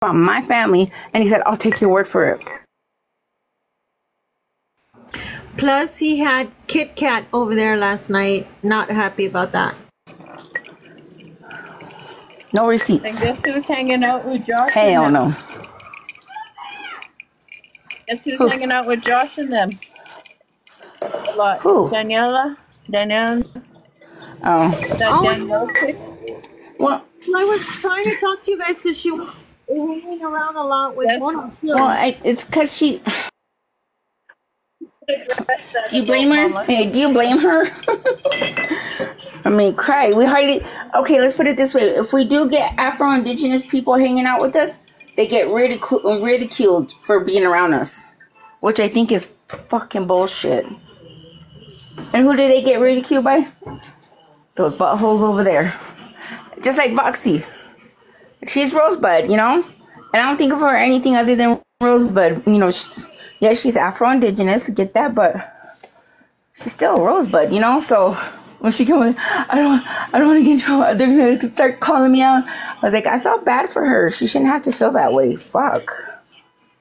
from my family, and he said, I'll take your word for it. Plus, he had Kitkat over there last night. Not happy about that. No receipts. And guess who's hanging out with Josh? Hell no. Guess who's hanging out with Josh and them? A lot. Who? Danielle. Oh. Danielle. Well, I was trying to talk to you guys because she was hanging around a lot with one. Well, it's because she. Do you blame her? Hey, do you blame her? I mean, cry. We hardly. Okay, let's put it this way: if we do get Afro-Indigenous people hanging out with us, they get ridiculed for being around us, which I think is fucking bullshit. And who do they get ridiculed by? Those buttholes over there. Just like Voxy, she's Rosebud, you know. And I don't think of her anything other than Rosebud, you know. Yeah, she's Afro-Indigenous, get that, but she's still a Rosebud, you know? So when she came with, I don't want to get in trouble. They're going to start calling me out. I was like, I felt bad for her. She shouldn't have to feel that way. Fuck.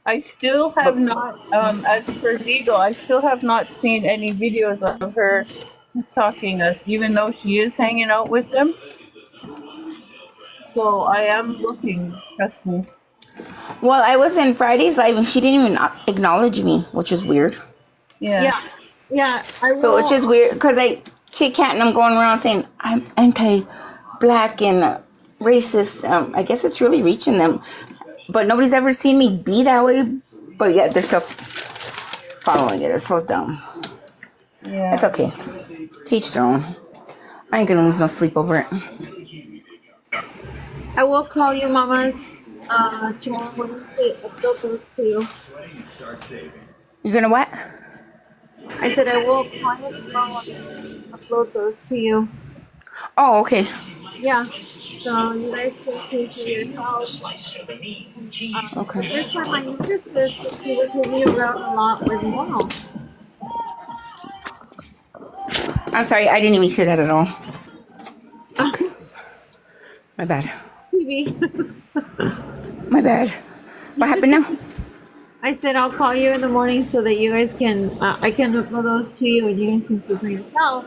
I still have not, as for Vigo, I still have not seen any videos of her stalking us, even though she is hanging out with them. So I am looking, trust me. Well, I was in Friday's live and she didn't even acknowledge me, which is weird. Yeah. So which is weird because I Kitkat and I'm going around saying I'm anti-black and racist. I guess it's really reaching them, but nobody's ever seen me be that way. But yeah, they're still following it. It's so dumb. Yeah, it's okay. Teach their own. I ain't gonna lose no sleep over it. I will call you, mamas. Tomorrow Wednesday, I'll go to you. You're gonna what? I said I will upload those to you. Oh, okay. Yeah. So you guys can take to your house. Okay. This time I used this because she was moving around a lot with Mom. I'm sorry, I didn't even hear that at all. My bad. My bad. What happened now? I said I'll call you in the morning so that you guys can, I can upload those to you and you can see for yourself.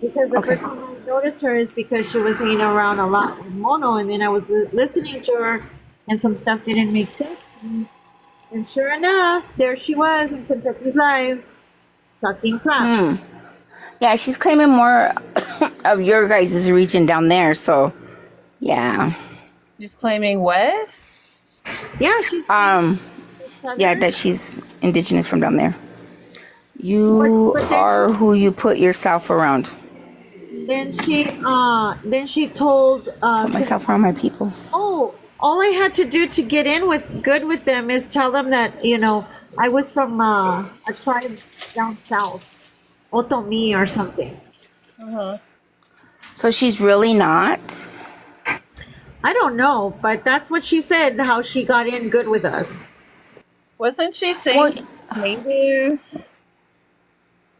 Because the first time I noticed her is because she was hanging around a lot with Mono, and then I was listening to her and some stuff didn't make sense. And sure enough, there she was in Kentucky Live, talking crap. Yeah, she's claiming more of your guys' region down there, so yeah. Just claiming what? Yeah, she's yeah, that she's indigenous from down there. You are who you put yourself around. Then she told put myself around my people. Oh, all I had to do to get in with them is tell them that, you know, I was from a tribe down south, Otomi or something. So she's really not. I don't know, but that's what she said, how she got in good with us. Wasn't she saying native?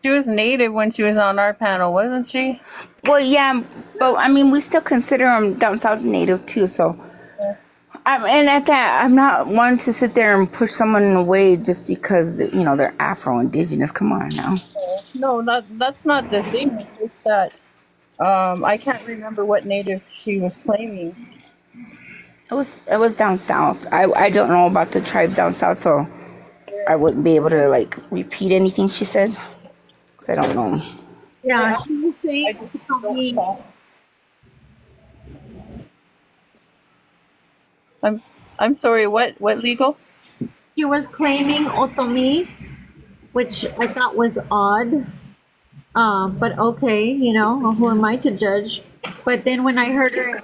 She was native when she was on our panel, wasn't she? Well, yeah, but I mean, we still consider them down south native too, so. Yeah. And at that, I'm not one to sit there and push someone away just because, you know, they're Afro-Indigenous. Come on now. No, that's not the thing. It's just that I can't remember what native she was claiming. It was down south. I don't know about the tribes down south, so I wouldn't be able to like repeat anything she said because I don't know. Yeah, she was saying I'm sorry. What legal? She was claiming Otomi, which I thought was odd. But okay, you know, who am I to judge? But then when I heard her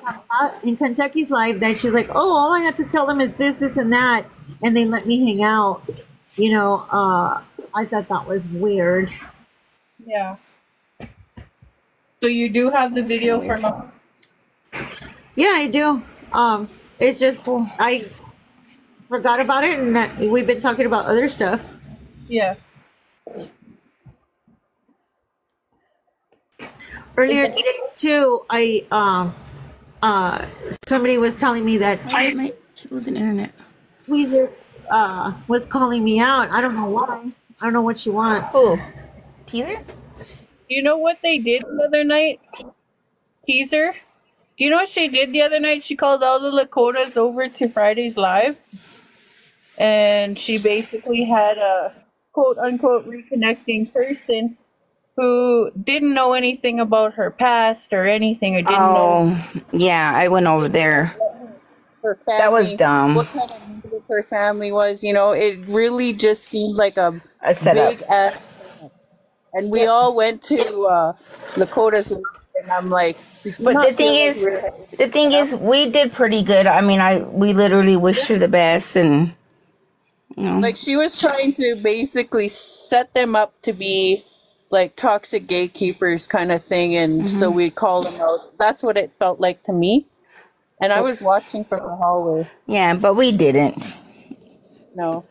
in Kentucky's live, that she's like, oh, all I have to tell them is this, this, and that, and they let me hang out. You know, I thought that was weird. Yeah. So you do have the video for Mom? Yeah, I do. It's just I forgot about it, and that we've been talking about other stuff. Yeah. Earlier today too, somebody was telling me that She was an internet. Weezer was calling me out. I don't know why. I don't know what she wants. Cool. Teaser? You know what they did the other night? Teaser? Do you know what she did the other night? She called all the Lakotas over to Friday's Live. And she basically had a quote-unquote reconnecting person who didn't know anything about her past or anything. Or didn't know. Yeah, I went over there. Her family, that was dumb. What kind of music her family was, you know, it really just seemed like a setup. Big ass. And we all went to Lakota's, and I'm like, but the thing is, we did pretty good. I mean, we literally wished her the best, and you know. Like she was trying to basically set them up to be like toxic gatekeepers kind of thing, and so we called them out. That's what it felt like to me. And I was watching from the hallway. Yeah, but we didn't. No.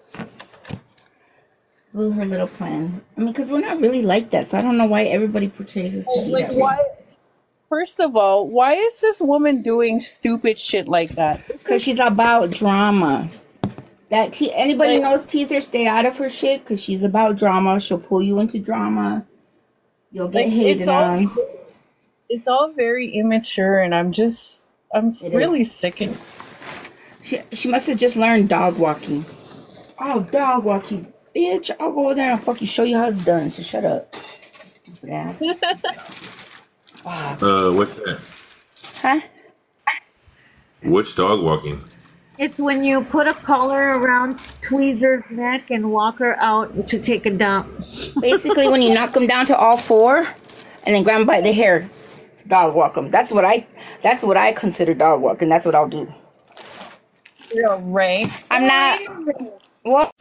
Blew her little plan. I mean, because we're not really like that, so I don't know why everybody portrays us to be that way. First of all, why is this woman doing stupid shit like that? Because she's about drama. That anybody knows Teaser, stay out of her shit, because she's about drama. She'll pull you into drama. You'll get hated on. It's all very immature, and I'm really sickened. She must have just learned dog walking. Oh, dog walking, bitch! I'll go over there and fucking show you how it's done. So shut up, stupid ass. What's that? Huh? What's dog walking? It's when you put a collar around Tweezer's neck and walk her out to take a dump. Basically, when you knock them down to all four, and then grab them by the hair. Dog walk them. That's what I consider dog walking. That's what I'll do. You're right. I'm not. Well,